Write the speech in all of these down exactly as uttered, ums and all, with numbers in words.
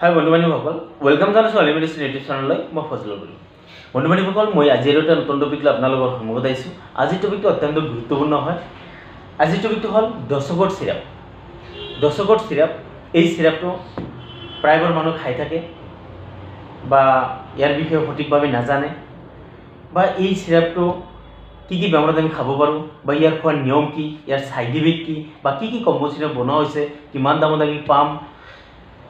हाय बंधु बानी भकल वेलकम जानसो ओनली मेडिसिन यूट्यूब चैनल मैं फजलुल बोलो बंधु बानी भकल मैं आज नतुन टपिक सम्मुखत आईसो आज टपिक अत्यंत गुरुत्वपूर्ण है। आज टपिक हल दशगढ़ सिराप। दशगढ़ सिराप ये सिराप प्रायबर मानु खाई थाके यार विषय सठिकभावे नाजाने बा ये सिराप कि कि बेमारत आम खाब पारो यार खोवार नियम कि यार साइड इफेक्ट कि कि कम्पोजिशन बनवा किमान दामत आम पाम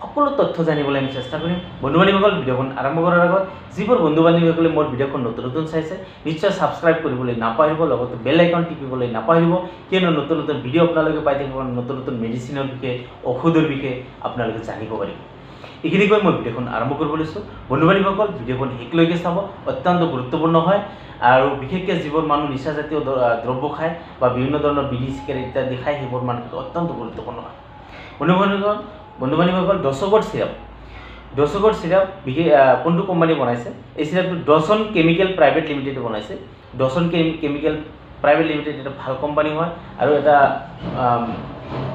सको तथ्य जानवे आम चेष्टा करें। बंधु बान्धवीসকল भिडिओन आरम्भ करार आगत जीवर बंधु बान्धवीসকলে मोर भिडिओन नतुन नतुन चाइसे निश्चय सब्सक्राइब कर नापाहरिब लगते बेल आइकन टिपिबले नापाहरिब कियनो नतुन नतुन भिडिओ आपनालोके पाइ थाकिब। नतुन नतुन मेडिसिनर विषय औषधर विषय आपनालोके जानिब पारिब। এইখিনি কৈ মই ভিডিঅ'খন আৰম্ভ কৰিব লৈছো। বন্ধু বান্ধৱীসকল ভিডিঅ'খন একলৈকে চাব অত্যন্ত গুৰুত্বপূৰ্ণ হয় আৰু বিশেষকৈ জীৱৰ মানুহ নিচা জাতীয় দ্ৰব্য খায় বা বিভিন্ন ধৰণৰ বিড়ি চিগাৰেট ইত্যাদি খায় সেইবোৰ মানুহ অত্যন্ত গুৰুত্বপূৰ্ণ হয়। বন্ধু বান্ধৱীসকল বন্ধু বান্ধৱীসকল দশগড় চিৰাপ। দশগড় চিৰাপ কোনটো কোম্পানী বনাইছে? এই চিৰাপটো দাসান কেমিকেল প্ৰাইভেট লিমিটেড বনাইছে। দাসান কেমিকেল প্ৰাইভেট লিমিটেড এটা ভাল কোম্পানী হয় আৰু এটা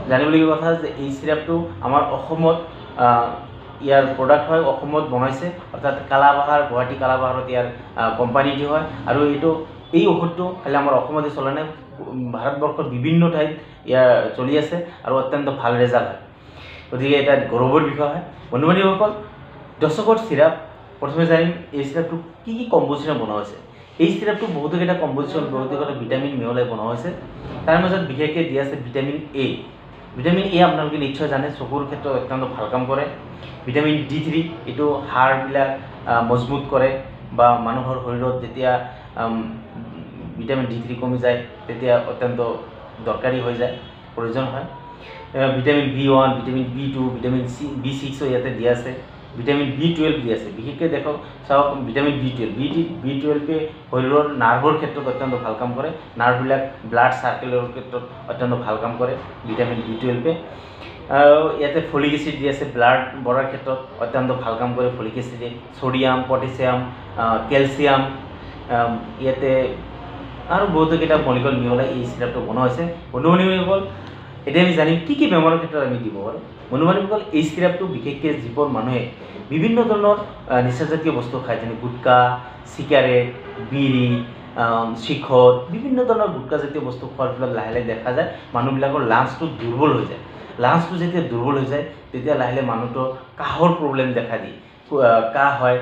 জানিবলগীয়া কথা যে এই চিৰাপটো আমাৰ অসমত यार प्रोडक्ट है बनाई अर्थात कलाबाहार गुवाहाटी कलाबाहारत यार कोम्पानी है और ये औषधो खाली आम चला ना भारतवर्ष विभिन्न ठाईत यार चलि आसे और अत्यंत भल रेजाल्ट है। गए एक गौरवर विषय है। बंधु बान्धवीসকল दशगढ़ सिराप प्रथम जानिम ये सिराप कि कि कम्पोजिशन बनवा सिराप बहुत कई कम्पोजिशन बहुत कई विटामिन मिहल बनवा तार मजबूत विशेषको दिया विटामिन ए। विटामिन ए आपन निश्चय जाने चकुर क्षेत्र अत्यंत भल कम करे। विटामिन डि थ्री यू हाड़ मजबूत करे मानुर शरीर जैसे विटामिन डि थ्री कमी जाए अत्यंत दरकारी हो जाए प्रयोजन है। Vitamin B one vitamin B two vitamin C B six इतने दिया विटामिन बी टुएल्व दिया विशेषको देखो सब vitamin B twelve B B twelve शरीर नार्भर क्षेत्र अत्यंत भल कम करे। नार्भक ब्लाड सार्कुलर क्षेत्र अत्यंत भल कम करे विटामिन बी टुएल्वे। और इतने फलिक एसिड दी आसे ब्लाड बढ़ार क्षेत्र अत्यंत भल कम करे। फलिक एसिडे सोडियम पटेशियम कैल्सियम इतने और बहुत कई मलिकल मिहल सिराप बनवा। बंधु बान्धवीসকল जानिम कि कि बेमार क्षेत्र आम दी पारे। बंधु बान्धवीসকল सिराप विशेषको जीवर मानुहे विभिन्न धरण निशाजातीय बस्तु खाए जैसे गुटखा सिगारेट बीड़ी शिखर विभिन्न धरण गुटखा जतियों बस्तु खोৱাৰ ফলত লাহে লাহে देखा जाए मानुहबिलকৰ লাঞ্চটো दुर्बल हो जाए। लांच तो जैसे दुर्बल हो जाए तैयार लाहे लाहे मानु तो कहर प्रब्लेम देखा दी कह है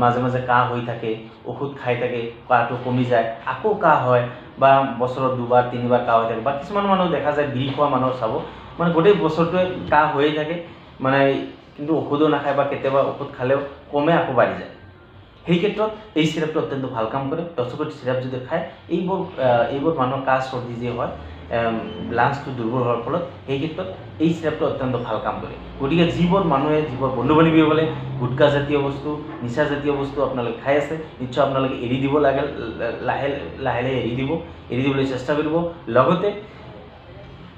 माजे माजे कह हो थाके ओषुध खाई थाके कहटो कमी जाए आको कह है बछर दुबार तीन बार कह हो थाके किछुमान मानु देखा जाए बीड़ी खोआ मानु सब मैं गोटे बछरटोए कह हो थाके माने किन्तु ओषुधो नाखाय केतियाबा ओषुध खालेओ कमे आको बाढ़ी जाए। সেই ক্ষেত্ৰত এই সিরাপটো অত্যন্ত ভাল কাম কৰে। দশগড় সিরাপ যদি খায় এইবোৰ এইবোৰ মানুহৰ কাহ সর্দি যে হয় লাঞ্চটো দুৰ্বল হোৱাৰ ফলত সেই ক্ষেত্ৰত এই সিরাপটো অত্যন্ত ভাল কাম কৰে। গতিকে যিবোৰ মানুহে যিবোৰ বন্ধু বান্ধৱীসকলে গুটখা জাতীয় বস্তু নিচা জাতীয় বস্তু আপোনালোকে খাই আছে নিশ্চয় আপোনালোকে এৰি দিব লাগে লাহে লাহে এৰি দিব এৰি দিবলৈ চেষ্টা কৰিব। লগতে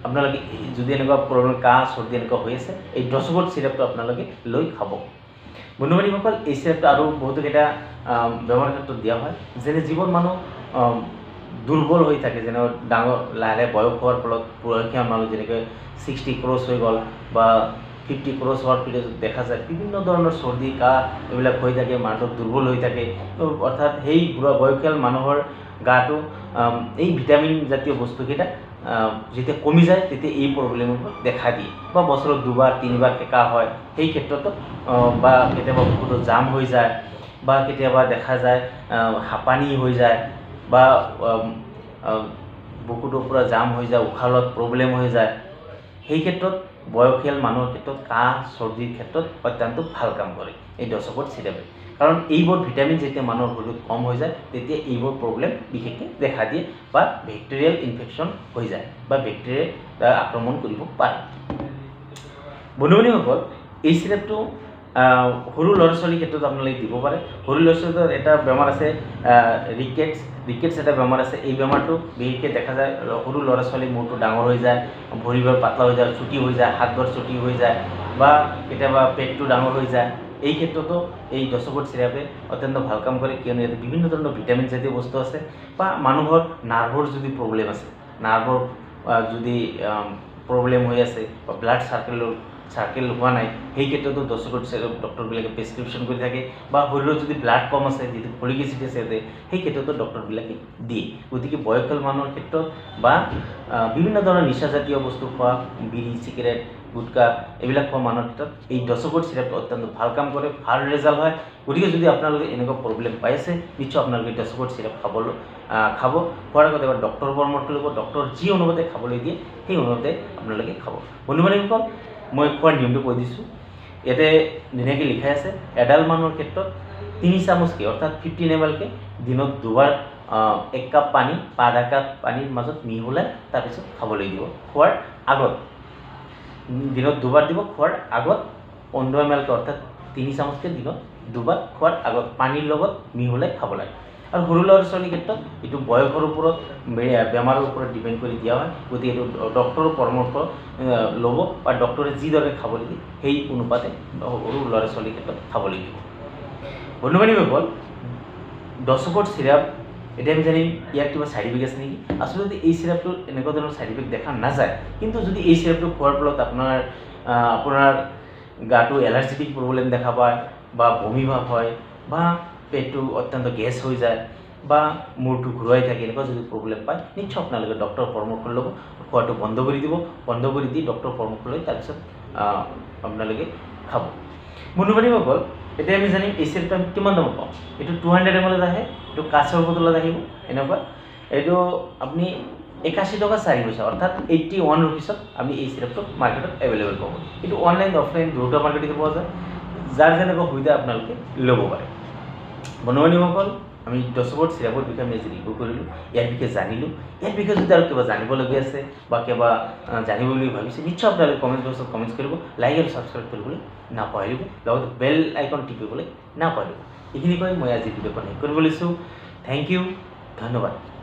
আপোনালোকে যদি এনেকুৱা প্ৰব্লেম কাহ সর্দি এনেকুৱা হৈ আছে এই দশগড় সিরাপটো আপোনালোকে লৈ খাব। बंधु बान्धवीসকল এই সিরাপটো আৰু বহুত কেইটা বেমাৰ ক্ষেত্ৰত দিয়া হয় যেনে জীৱন মানুহ দুৰ্বল হৈ থাকে যেনে ডাঙৰ লাহে লাহে বয়স হোৱাৰ ফলত পুৰক্ষীয়া মানুহ যেনেকৈ ছিক্সটি ক্ৰছ হৈ গ'ল বা ফিফটি ক্ৰছ হোৱাৰ পিছত দেখা যায় বিভিন্ন ধৰণৰ সর্দি কাহ এইবিলাক হৈ থাকে মানুহটো দুৰ্বল হৈ থাকে। অৰ্থাৎ সেই বুঢ়া বয়সীয়াল মানুহৰ গাটো এই ভিটামিন জাতীয় বস্তু কেইটা যেতিয়া কমি যায় তেতিয়া এই প্ৰব্লেমবোৰ দেখা দিয়ে বা বছৰত দুবাৰ তিনিবাৰ কেকা হয় সেই ক্ষেত্ৰত বা কেতিয়াবা বহুত জাম হৈ যায় বা কেতিয়াবা দেখা যায় হাঁপানি হৈ যায় বা বুকুটো পুৰা জাম হৈ যায় উশাহত প্ৰব্লেম হৈ যায়। সেই ক্ষেত্ৰত বয়সীয়াল মানুহৰ ক্ষেত্ৰত কাহ সর্দিৰ ক্ষেত্ৰত অত্যন্ত ভাল কাম কৰে এই দশগড় সিরাপে। कारण এইবোৰ ভিটামিন যেতিয়া মানুহৰ শৰীৰত কম হৈ যায় তেতিয়া এইবোৰ প্ৰব্লেম বিশেষকৈ দেখা দিয়ে বা ব্যাকটেৰিয়াল ইনফেকচন হৈ যায় বা ব্যাকটেৰিয়াই আক্ৰমণ কৰিব পাৰে। বন্ধুসকল এই সিরাপটো সৰু ল'ৰা ছোৱালীৰ ক্ষেত্ৰত আপোনালোকে দিব পাৰে। সৰু ল'ৰা ছোৱালীৰ এটা বেমাৰ আছে ৰিকেটছ। ৰিকেটছ এটা বেমাৰ আছে এই বেমাৰটো বিশেষকৈ দেখা যায় সৰু ল'ৰা ছোৱালীৰ মূৰটো ডাঙৰ হৈ যায় ভৰিবোৰ পাতলা হৈ যায় চুটি হৈ যায় হাতবোৰ চুটি হৈ যায় বা কেতিয়াবা পেটটো ডাঙৰ হৈ যায়। এই ক্ষেত্ৰত এই দশগড় সিরাপে অত্যন্ত ভাল কাম কৰে কিয়নো ইয়াতে বিভিন্ন ধৰণৰ ভিটামিন জাতীয় বস্তু আছে বা মানুহৰ নাৰ্ভৰ যদি প্ৰব্লেম আছে নাৰ্ভৰ যদি প্ৰব্লেম হৈ আছে বা ব্লাড সার্কুলের সার্কেল হওয়া নাই সেই ক্ষেত্রতো দশ কোট সিরাপ ডক্টরবিলাকে প্রেসক্রিপশন করে থাকে বা শরীরের যদি ব্লাড কম আছে যদি ফলিক এসিড আছে সেই ক্ষেত্রতো ডক্টরবিলাকে দিয়ে গতিকে বয়সকাল মানৰ ক্ষেত্ৰত বা বিভিন্ন ধৰণৰ নিশাজাতীয় বস্তু খোৱা বিড়ি সিগারেট गुटका एबिल खुआ मानव क्षेत्र में दस कोट सिराप अत्यंत भल कम कर भल रेजाल्ट है गति के जो अपने एने प्रब्लेम पासी निश्चय अपने दस कोट सिराप खा खा खुआर आगे एबार डक्टर परामर्श लो डक्टर जी अनुपाते खाने दिए सही अनुपाते अपने खा बंधु बान्धवीসকল मैं खुआर नियम कै दी इतने धुनिया लिखा है एडाल्ट मानव क्षेत्र तीन चामच के अर्थात फिफ्टीन एम एल के दिन दोबार एक कप पानी पा आधा कप पानी मजत मिहल तार पास खाने दी खुआर आगत दिन दोबार दी खुआर आगत पंद्रह एम एल के अर्थात तीन चामच के दिन दोबार खुआर आगत पानी मिहल खा लगे और सर लड़ा छल क्षेत्र यू बयसर ऊपर बेमार ऊपर डिपेंड कर दिया है गति डक्टर परामर्श लो डक्टर जी दर खा दिए सही अनुपाते सर लड़ा छल क्षेत्र खा दी बंधु बान्धवीসকল दस कोट सिराप एम जानी इतना क्या साइड इफेक्ट आस निकी आसलते सिरापट एने साइड इफेक्ट देखा ना जाए कितना जो ये सिराप खुआर फल अपनार गाटो एलार्जेटिक प्रब्लेम देखा पाए बमी भाव है पेट अत्यंत गैस हो जाए मूर तो घूर थके प्रब्लेम पाए निश्चय अपने डक्टर परामर्श लो खुआ बंद कर दी बंद कर दी डक्टर परामर्श लो तक अपने खा बंधु बान्धवीসকল इतना आम जानी एस एल कि दाम पाँव यू टू हंड्रेड एम एल यू काचर बोतल एनेकवा यू अपनी एकाशी टका चार पैसा अर्थात एट्टी वन रुपीस आम सिराप मार्केट एवेलेबल पा यू अनलाइन अफलाइन दुटा मार्केट पा जाए जार जैसे सुविधा अपने लोब पे बन्धुबान्धवीসকল आम दस कोट सिरापर विषय आम आज रिव्यू कर विषय जानिलो यार विषय जो क्या जानलगे आसे क्या जानबी भाई निश्चय अपने कमेंट बक्स में कमेंट कर लाइक और सबसक्राइब कर नापरिब बेल आइकन टिपिबले नापरिब ये मैं आज भिडिओ शेयर कर थैंक यू धन्यवाद।